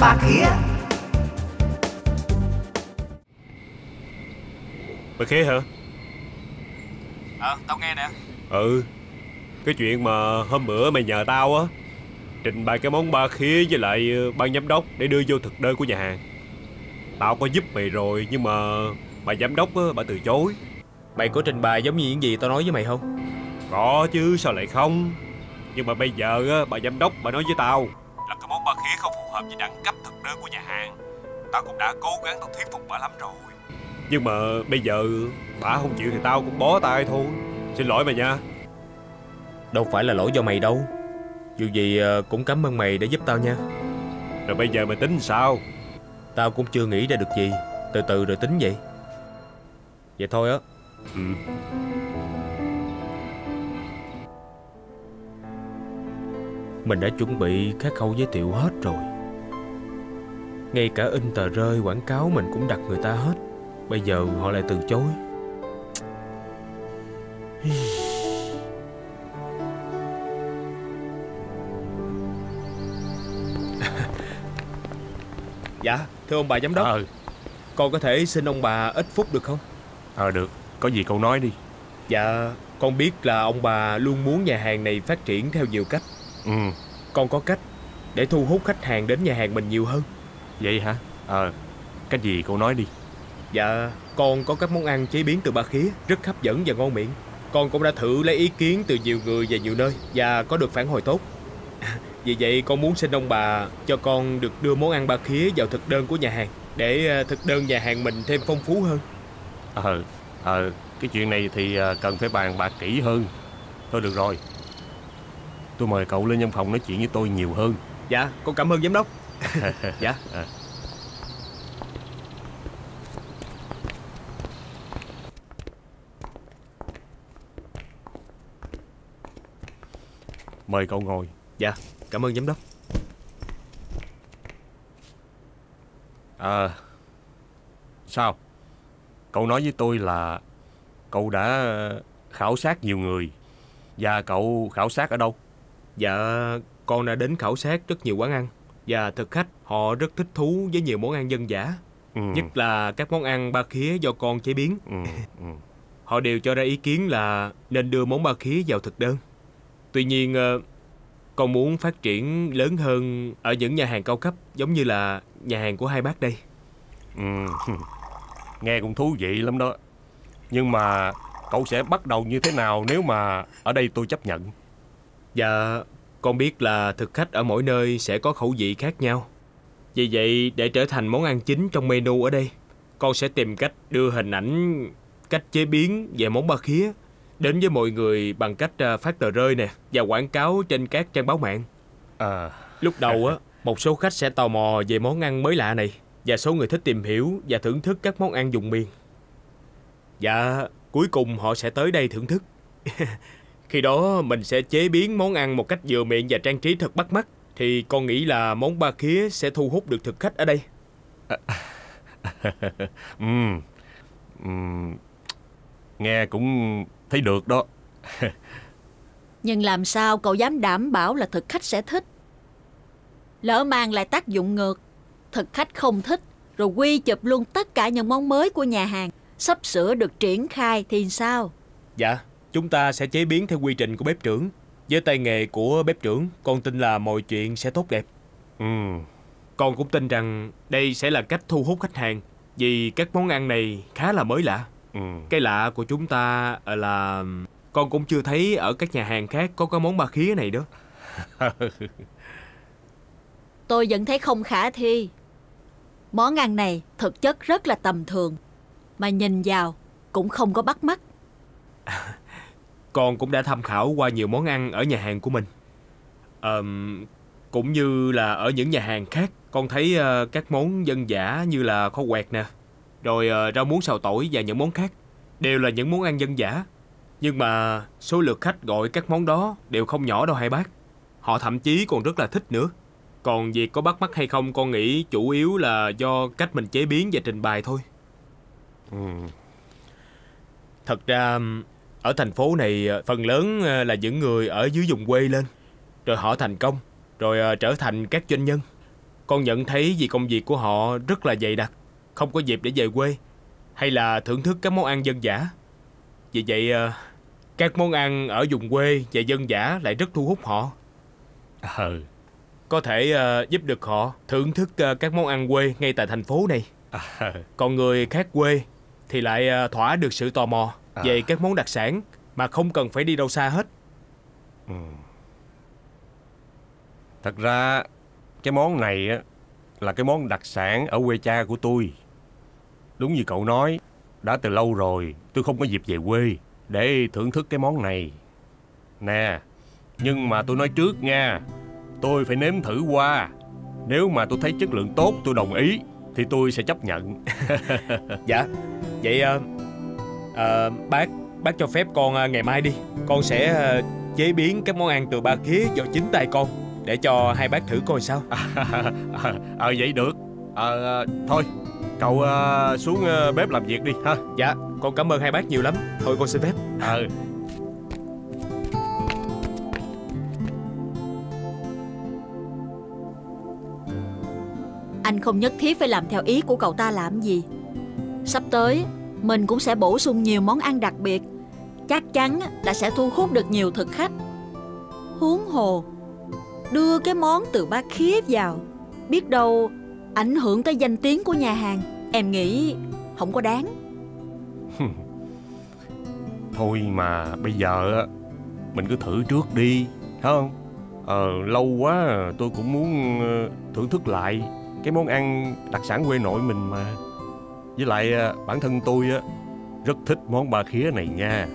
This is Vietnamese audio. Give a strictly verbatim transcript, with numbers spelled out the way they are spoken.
đàn bà kia. Bà Khế hả? Ờ, tao nghe nè. Ừ, cái chuyện mà hôm bữa mày nhờ tao á trình bày cái món ba khía với lại ban giám đốc để đưa vô thực đơn của nhà hàng. Tao có giúp mày rồi nhưng mà bà giám đốc á, bà từ chối. Mày có trình bày giống như những gì tao nói với mày không? Có chứ sao lại không. Nhưng mà bây giờ á, bà giám đốc bà nói với tao là cái món ba khía không phù hợp với đẳng cấp thực đơn của nhà hàng. Tao cũng đã cố gắng tao thuyết phục bà lắm rồi. Nhưng mà bây giờ bà không chịu thì tao cũng bó tay thôi. Xin lỗi mày nha. Đâu phải là lỗi do mày đâu. Dù gì cũng cảm ơn mày đã giúp tao nha. Rồi bây giờ mày tính sao? Tao cũng chưa nghĩ ra được gì. Từ từ rồi tính vậy. Vậy thôi á. Ừ. Mình đã chuẩn bị các khâu giới thiệu hết rồi. Ngay cả in tờ rơi quảng cáo mình cũng đặt người ta hết. Bây giờ họ lại từ chối. Dạ, thưa ông bà giám đốc. Ờ. Con có thể xin ông bà ít phút được không? Ờ, được. Có gì con nói đi. Dạ, con biết là ông bà luôn muốn nhà hàng này phát triển theo nhiều cách. Ừ. Con có cách để thu hút khách hàng đến nhà hàng mình nhiều hơn. Vậy hả? Ờ, cách gì con nói đi. Dạ, con có các món ăn chế biến từ ba khía rất hấp dẫn và ngon miệng. Con cũng đã thử lấy ý kiến từ nhiều người và nhiều nơi và có được phản hồi tốt. Vì vậy con muốn xin ông bà cho con được đưa món ăn ba khía vào thực đơn của nhà hàng để thực đơn nhà hàng mình thêm phong phú hơn. Ờ, ờ, cái chuyện này thì cần phải bàn bạc kỹ hơn. Thôi được rồi, tôi mời cậu lên văn phòng nói chuyện với tôi nhiều hơn. Dạ, con cảm ơn giám đốc. Dạ. À. Mời cậu ngồi. Dạ, cảm ơn giám đốc. À, sao? Cậu nói với tôi là cậu đã khảo sát nhiều người. Và cậu khảo sát ở đâu? Dạ, con đã đến khảo sát rất nhiều quán ăn. Và thực khách họ rất thích thú với nhiều món ăn dân dã. Ừ. Nhất là các món ăn ba khía do con chế biến. Ừ. Ừ. Họ đều cho ra ý kiến là nên đưa món ba khía vào thực đơn. Tuy nhiên, con muốn phát triển lớn hơn ở những nhà hàng cao cấp, giống như là nhà hàng của hai bác đây. Ừ. Nghe cũng thú vị lắm đó. Nhưng mà cậu sẽ bắt đầu như thế nào nếu mà ở đây tôi chấp nhận? Dạ, con biết là thực khách ở mỗi nơi sẽ có khẩu vị khác nhau. Vì vậy, để trở thành món ăn chính trong menu ở đây, con sẽ tìm cách đưa hình ảnh, cách chế biến về món ba khía đến với mọi người bằng cách phát tờ rơi nè và quảng cáo trên các trang báo mạng. À... Lúc đầu á, một số khách sẽ tò mò về món ăn mới lạ này và số người thích tìm hiểu và thưởng thức các món ăn vùng miền. Và cuối cùng họ sẽ tới đây thưởng thức. Khi đó mình sẽ chế biến món ăn một cách vừa miệng và trang trí thật bắt mắt. Thì con nghĩ là món ba khía sẽ thu hút được thực khách ở đây. À... uhm. Uhm. Nghe cũng... thấy được đó. Nhưng làm sao cậu dám đảm bảo là thực khách sẽ thích? Lỡ mang lại tác dụng ngược, thực khách không thích, rồi quy chụp luôn tất cả những món mới của nhà hàng sắp sửa được triển khai thì sao? Dạ, chúng ta sẽ chế biến theo quy trình của bếp trưởng. Với tay nghề của bếp trưởng, con tin là mọi chuyện sẽ tốt đẹp. Ừ. Con cũng tin rằng đây sẽ là cách thu hút khách hàng, vì các món ăn này khá là mới lạ. Ừ. Cái lạ của chúng ta là con cũng chưa thấy ở các nhà hàng khác có cái món ba khía này đó. Tôi vẫn thấy không khả thi. Món ăn này thực chất rất là tầm thường, mà nhìn vào cũng không có bắt mắt. Con cũng đã tham khảo qua nhiều món ăn ở nhà hàng của mình. à, Cũng như là ở những nhà hàng khác. Con thấy các món dân dã như là kho quẹt nè, rồi rau muống xào tỏi và những món khác đều là những món ăn dân dã. Nhưng mà số lượt khách gọi các món đó đều không nhỏ đâu hai bác. Họ thậm chí còn rất là thích nữa. Còn việc có bắt mắt hay không, con nghĩ chủ yếu là do cách mình chế biến và trình bày thôi. Ừ. Thật ra ở thành phố này phần lớn là những người ở dưới vùng quê lên, rồi họ thành công, rồi trở thành các doanh nhân. Con nhận thấy vì công việc của họ rất là dày đặc, không có dịp để về quê hay là thưởng thức các món ăn dân dã. Vì vậy các món ăn ở vùng quê và dân dã lại rất thu hút họ. Ừ. Có thể giúp được họ thưởng thức các món ăn quê ngay tại thành phố này. Ừ. Còn người khác quê thì lại thỏa được sự tò mò về các món đặc sản mà không cần phải đi đâu xa hết. Ừ. Thật ra cái món này là cái món đặc sản ở quê cha của tôi. Đúng như cậu nói, đã từ lâu rồi tôi không có dịp về quê để thưởng thức cái món này. Nè, nhưng mà tôi nói trước nha, tôi phải nếm thử qua. Nếu mà tôi thấy chất lượng tốt, tôi đồng ý thì tôi sẽ chấp nhận. Dạ, vậy à, à, bác bác cho phép con ngày mai đi. Con sẽ chế biến các món ăn từ ba khía do chính tay con để cho hai bác thử coi sao. Ờ à, à, à, vậy được. à, à, Thôi cậu à, xuống à, bếp làm việc đi ha. Dạ, con cảm ơn hai bác nhiều lắm. Thôi con xin phép. à. Anh không nhất thiết phải làm theo ý của cậu ta làm gì. Sắp tới mình cũng sẽ bổ sung nhiều món ăn đặc biệt, chắc chắn là sẽ thu hút được nhiều thực khách. Huống hồ đưa cái món từ ba khía vào, biết đâu ảnh hưởng tới danh tiếng của nhà hàng. Em nghĩ không có đáng. Thôi mà bây giờ mình cứ thử trước đi, thấy không? Ờ, lâu quá tôi cũng muốn thưởng thức lại cái món ăn đặc sản quê nội mình mà. Với lại bản thân tôi rất thích món ba khía này nha.